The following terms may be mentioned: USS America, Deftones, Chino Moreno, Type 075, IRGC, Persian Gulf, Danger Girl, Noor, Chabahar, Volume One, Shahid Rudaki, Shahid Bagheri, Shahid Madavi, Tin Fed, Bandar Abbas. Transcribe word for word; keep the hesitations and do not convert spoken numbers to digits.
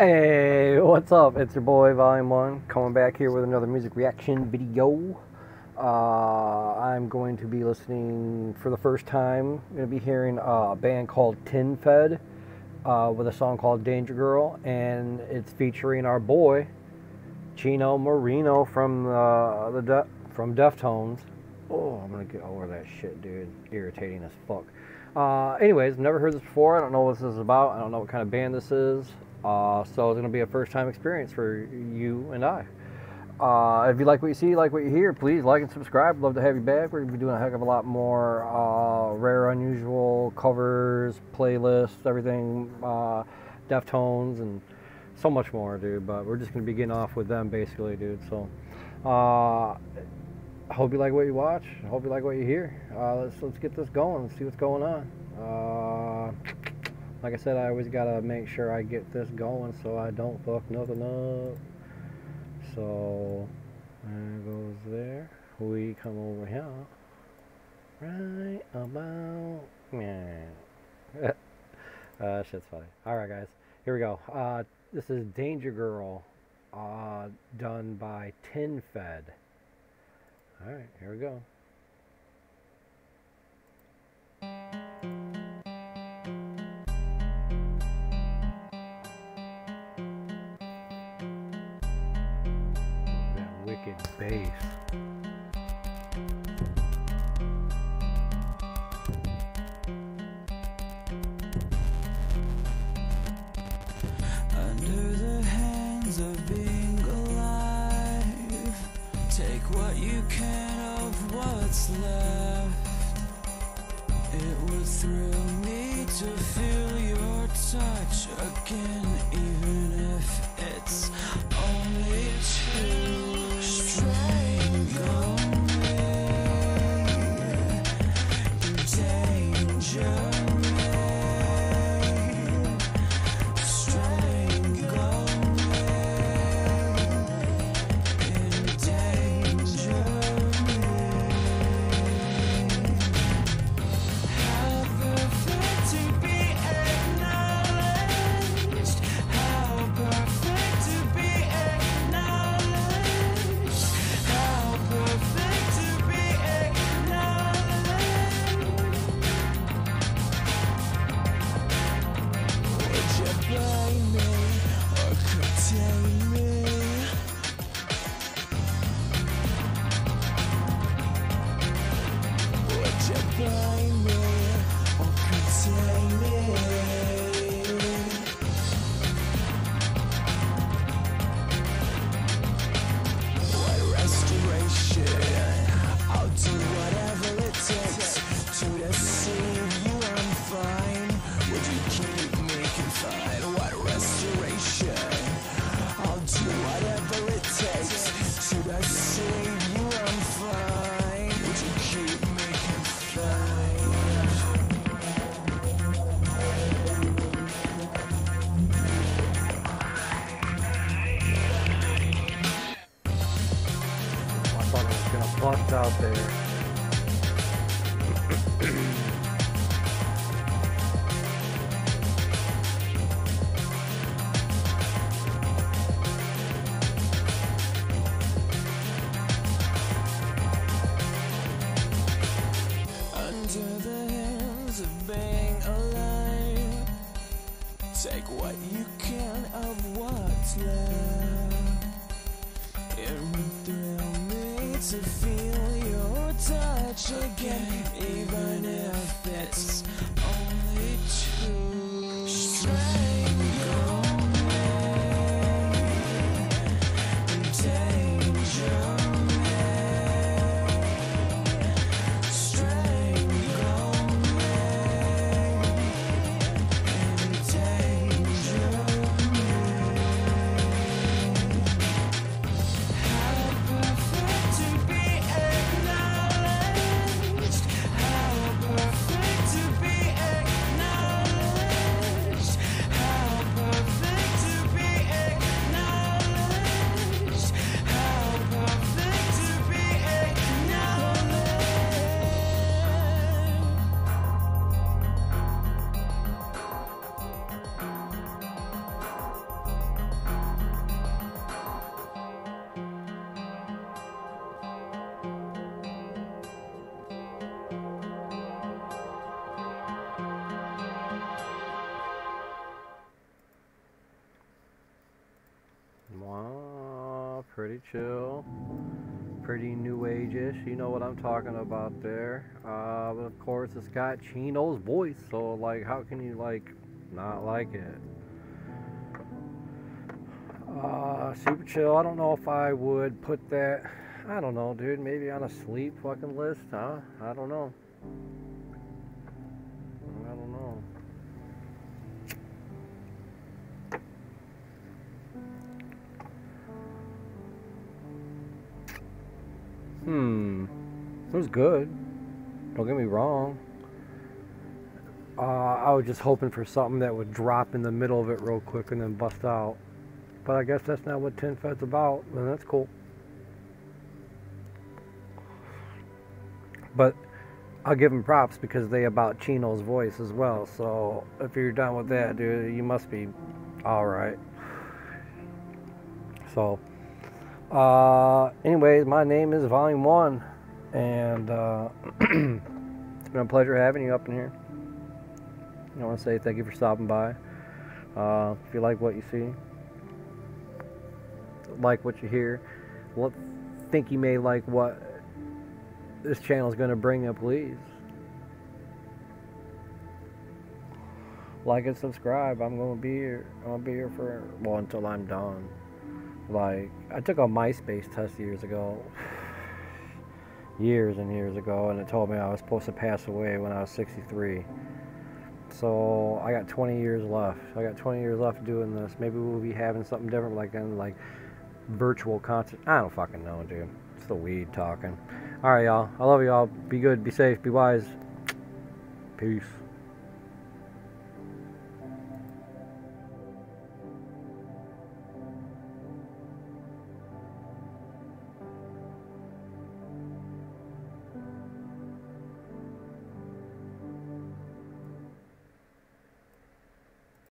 Hey, what's up? It's your boy Volume One coming back here with another music reaction video. Uh, I'm going to be listening for the first time. I'm going to be hearing a band called Tin Fed uh, with a song called Danger Girl, and it's featuring our boy Chino Moreno from uh, the De from Deftones. Oh, I'm gonna get over that shit, dude. Irritating as fuck. Uh, anyways, never heard this before. I don't know what this is about. I don't know what kind of band this is. Uh, so it's gonna be a first-time experience for you and I. Uh, if you like what you see, like what you hear, please like and subscribe. Love to have you back. We're gonna be doing a heck of a lot more uh, rare, unusual covers, playlists, everything, uh, Deftones, and so much more, dude. But we're just gonna be getting off with them, basically, dude. So. Uh, I hope you like what you watch. I hope you like what you hear. Uh, let's let's get this going. Let's see what's going on. Uh, like I said, I always gotta make sure I get this going so I don't fuck nothing up. So there goes there. We come over here right about yeah. uh, shit's funny. All right, guys. Here we go. Uh, this is Danger Girl, uh, done by Tin Fed. All right, here we go. That wicked bass. Under the hands of being alive, take what you can what's left. It would thrill me to feel your touch again, even if it's only two straight away. Danger. Bust out there. Under the hands of being alive, take what you can of what's left. It would thrill me to feel touch again, even if it's only two strangers. To be pretty chill, pretty new age-ish, you know what I'm talking about there. Uh, but of course it's got Chino's voice, so like how can you like not like it? Uh, super chill. I don't know if I would put that, I don't know dude, maybe on a sleep fucking list, huh? I don't know. I don't know. Hmm, it was good, don't get me wrong. Uh, I was just hoping for something that would drop in the middle of it real quick and then bust out. But I guess that's not what Tin Fed's about, and that's cool. But I'll give them props because they about Chino's voice as well. So if you're done with that, dude, you must be alright. So... Uh, anyways, my name is Volume One, and uh, it's been a pleasure having you up in here. I want to say thank you for stopping by. Uh, if you like what you see, like what you hear, well, think you may like what this channel is going to bring up, please like and subscribe. I'm going to be here. I'll be here for, well, until I'm done. Like, I took a MySpace test years ago, years and years ago, and it told me I was supposed to pass away when I was sixty-three. So I got twenty years left. I got twenty years left doing this. Maybe we'll be having something different, like in like virtual concert. I don't fucking know, dude. It's the weed talking. All right, y'all. I love y'all. Be good. Be safe. Be wise. Peace.